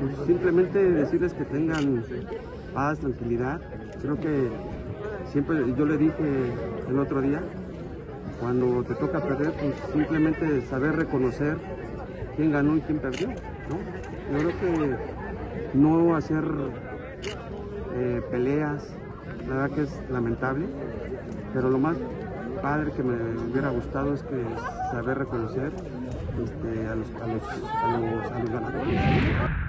Pues simplemente decirles que tengan paz, tranquilidad. Creo que siempre, yo le dije el otro día, cuando te toca perder, pues simplemente saber reconocer quién ganó y quién perdió, ¿no? Yo creo que no hacer peleas, la verdad que es lamentable, pero lo más padre que me hubiera gustado es que saber reconocer a los ganadores.